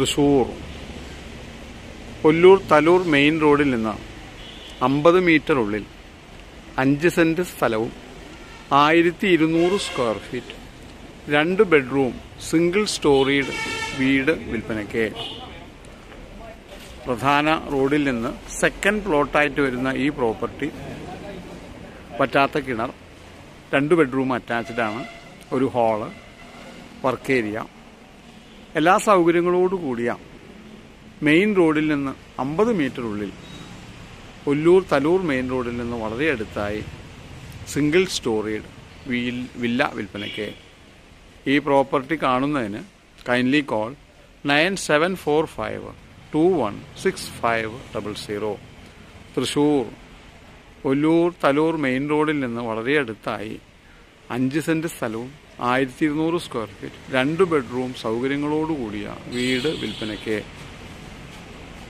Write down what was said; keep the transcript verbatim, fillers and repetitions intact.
Thrissur Kollur Thalur main റോഡിൽ നിന്ന് അമ്പത് മീറ്റർ ഉള്ളിൽ അഞ്ച് സെന്റ് സ്ഥലവും ആയിരത്തി ഇരുന്നൂറ് സ്ക്വയർ ഫീറ്റ് രണ്ട് ബെഡ്റൂം സിംഗിൾ സ്റ്റോറീഡ് വീട് വിൽപ്പനയ്ക്ക്. പ്രധാന റോഡിൽ നിന്ന് സെക്കൻഡ് പ്ലോട്ടായിട്ട് വരുന്ന ഈ പ്രോപ്പർട്ടി പറ്റാത്ത കിണർ, രണ്ട് ബെഡ്റൂം അറ്റാച്ച്ഡാണ്, ഒരു ഹാള്, വർക്ക് ഏരിയ, എല്ലാ സൗകര്യങ്ങളോടു കൂടിയ മെയിൻ റോഡിൽ നിന്ന് അമ്പത് മീറ്റർ ഉള്ളിൽ കൊല്ലൂർ തലൂർ മെയിൻ റോഡിൽ നിന്ന് വളരെ അടുത്തായി സിംഗിൾ സ്റ്റോറീഡ് വീൽ വില്ല വിൽപ്പനയ്ക്ക്. ഈ പ്രോപ്പർട്ടി കാണുന്നതിന് kindly call nine seven four five two one six five double zero. Thrissur Kollur Thalur main റോഡിൽ നിന്ന് വളരെ അടുത്തായി അഞ്ച് സെന്റ് സ്ഥലവും ആയിരത്തി ഇരുന്നൂറ് സ്ക്വയർ ഫീറ്റ് രണ്ട് ബെഡ്റൂം സൗകര്യങ്ങളോടുകൂടിയ വീട് വിൽപ്പനയ്ക്ക്.